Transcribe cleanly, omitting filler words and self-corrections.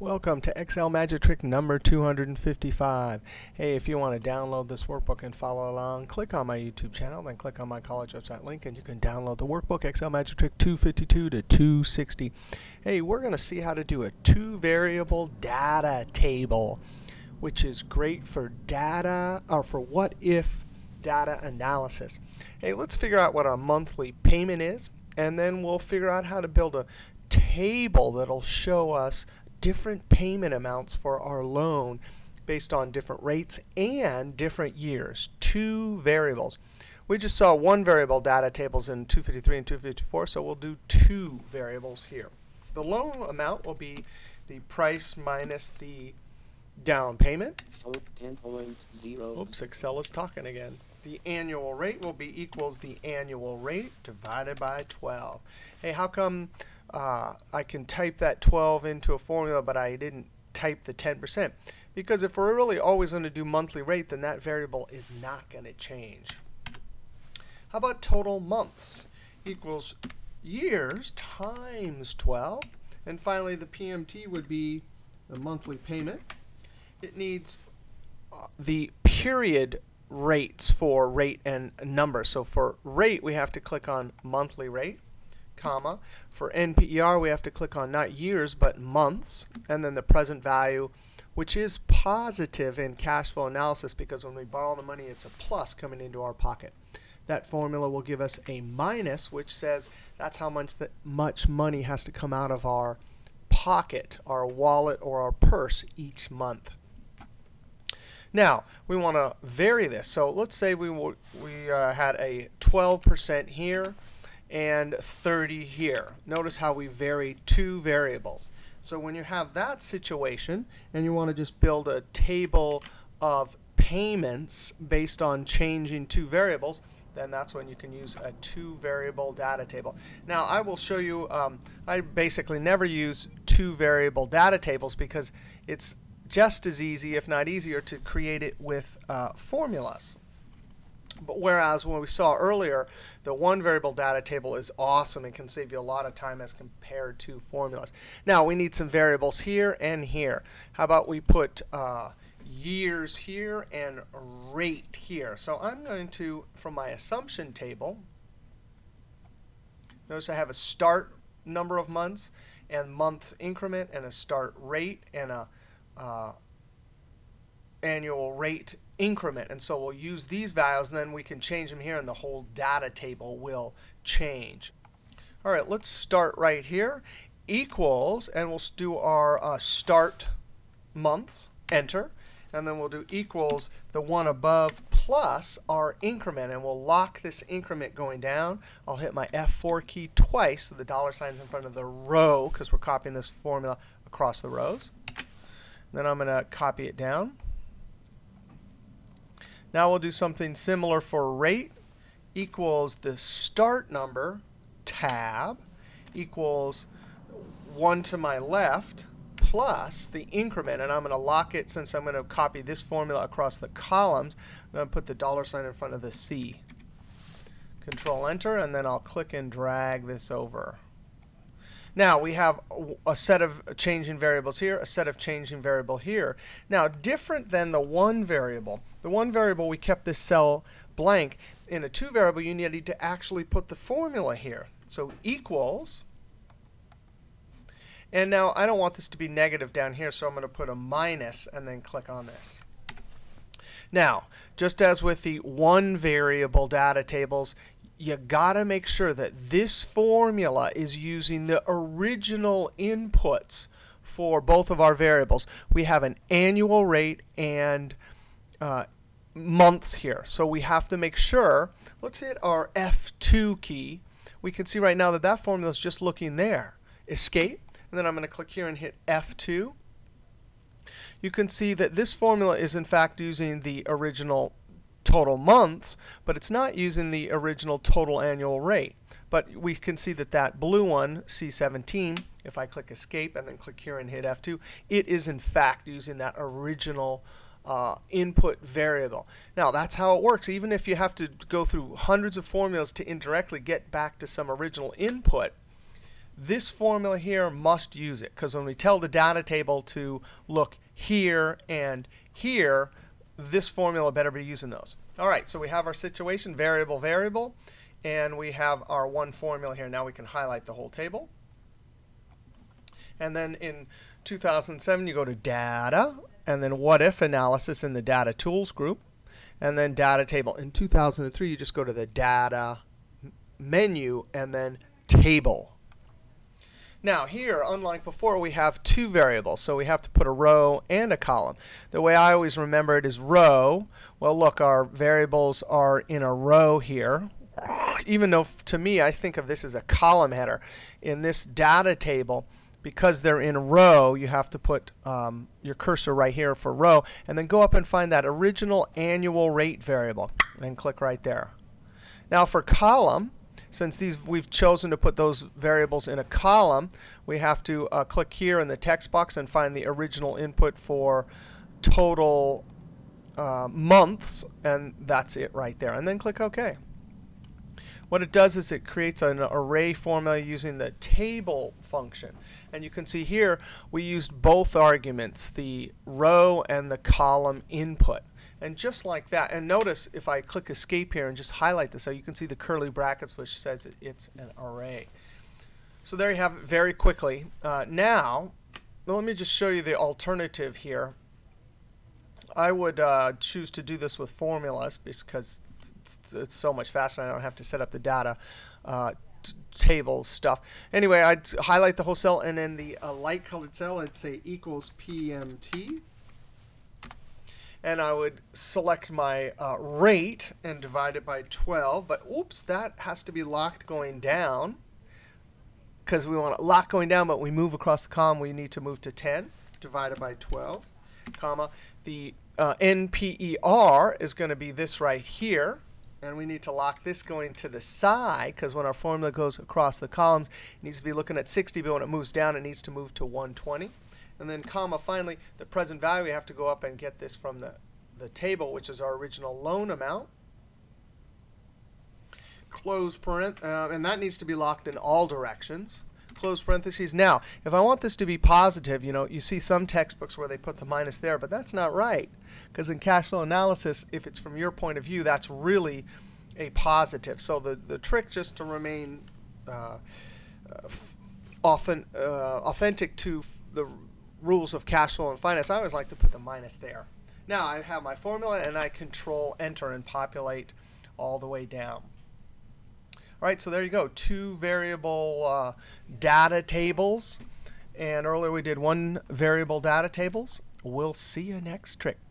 Welcome to Excel Magic Trick number 255. Hey, if you want to download this workbook and follow along, click on my YouTube channel, then click on my college website link, and you can download the workbook Excel Magic Trick 252 to 260. Hey, we're going to see how to do a two-variable data table, which is great for data or for what-if data analysis. Hey, let's figure out what a monthly payment is, and then we'll figure out how to build a table that'll show us different payment amounts for our loan based on different rates and different years. Two variables. We just saw one variable data tables in 253 and 254, so we'll do two variables here. The loan amount will be the price minus the down payment. 10.0. Oops, Excel is talking again. The annual rate will be equals the annual rate divided by 12. Hey, how come I can type that 12 into a formula, but I didn't type the 10%? Because if we're really always going to do monthly rate, then that variable is not going to change. How about total months equals years times 12? And finally, the PMT would be the monthly payment. It needs the period rates for rate and number. So for rate, we have to click on monthly rate, comma. For NPER, we have to click on not years, but months. And then the present value, which is positive in cash flow analysis, because when we borrow the money, it's a plus coming into our pocket. That formula will give us a minus, which says that's how much money has to come out of our pocket, our wallet, or our purse each month. Now, we want to vary this. So let's say we had a 12% here and 30 here. Notice how we vary two variables. So when you have that situation and you want to just build a table of payments based on changing two variables, then that's when you can use a two-variable data table. Now, I will show you, I basically never use two-variable data tables because it's just as easy, if not easier, to create it with formulas. But whereas when we saw earlier, the one-variable data table is awesome and can save you a lot of time as compared to formulas. Now, we need some variables here and here. How about we put years here and rate here? So I'm going to, from my assumption table, notice I have a start number of months and month increment and a start rate and a annual rate increment. And so we'll use these values, and then we can change them here, and the whole data table will change. All right, let's start right here. Equals, and we'll do our start months, enter. And then we'll do equals the one above plus our increment. And we'll lock this increment going down. I'll hit my F4 key twice, so the dollar sign's in front of the row, because we're copying this formula across the rows. Then I'm going to copy it down. Now we'll do something similar for rate equals the start number, tab, equals 1 to my left, plus the increment. And I'm going to lock it, since I'm going to copy this formula across the columns. I'm going to put the dollar sign in front of the C. Control Enter, and then I'll click and drag this over. Now, we have a set of changing variables here, a set of changing variable here. Now, different than the one variable. The one variable, we kept this cell blank. In a two variable, you need to actually put the formula here. So equals. And now, I don't want this to be negative down here, so I'm going to put a minus and then click on this. Now, just as with the one variable data tables, you got to make sure that this formula is using the original inputs for both of our variables. We have an annual rate and months here. So we have to make sure, let's hit our F2 key. We can see right now that that formula is just looking there. Escape. And then I'm going to click here and hit F2. You can see that this formula is, in fact, using the original total months, but it's not using the original total annual rate. But we can see that that blue one, C17, if I click Escape and then click here and hit F2, it is in fact using that original input variable. Now, that's how it works. Even if you have to go through hundreds of formulas to indirectly get back to some original input, this formula here must use it. Because when we tell the data table to look here and here, this formula better be using those. All right, so we have our situation, variable, variable. And we have our one formula here. Now we can highlight the whole table. And then in 2007, you go to Data, and then What If Analysis in the Data Tools group, and then Data Table. In 2003, you just go to the Data menu, and then Table. Now here, unlike before, we have two variables. So we have to put a row and a column. The way I always remember it is row. Well, look, our variables are in a row here. Even though, to me, I think of this as a column header. In this data table, because they're in a row, you have to put your cursor right here for row. And then go up and find that original annual rate variable. And click right there. Now for column, since these we've chosen to put those variables in a column, we have to click here in the text box and find the original input for total months. And that's it right there. And then click OK. What it does is it creates an array formula using the table function. And you can see here we used both arguments, the row and the column input. And just like that, and notice if I click Escape here and just highlight this, so you can see the curly brackets, which says it's an array. So there you have it very quickly. Now, let me just show you the alternative here. I would choose to do this with formulas because it's so much faster. I don't have to set up the data table stuff. Anyway, I'd highlight the whole cell, and in the light colored cell, I'd say equals PMT. And I would select my rate and divide it by 12. But oops, that has to be locked going down. Because we want it locked going down, but we move across the column, we need to move to 10 divided by 12, comma. The NPER is going to be this right here. And we need to lock this going to the side, because when our formula goes across the columns, it needs to be looking at 60. But when it moves down, it needs to move to 120. And then comma, finally, the present value, we have to go up and get this from the table, which is our original loan amount. Close parentheses, and that needs to be locked in all directions. Close parentheses. Now, if I want this to be positive, you know, you see some textbooks where they put the minus there, but that's not right. Because in cash flow analysis, if it's from your point of view, that's really a positive. So the trick just to remain authentic to the rules of cash flow and finance, I always like to put the minus there. Now I have my formula, and I Control Enter and populate all the way down. All right, so there you go. Two variable data tables. And earlier we did one variable data tables. We'll see you next trick.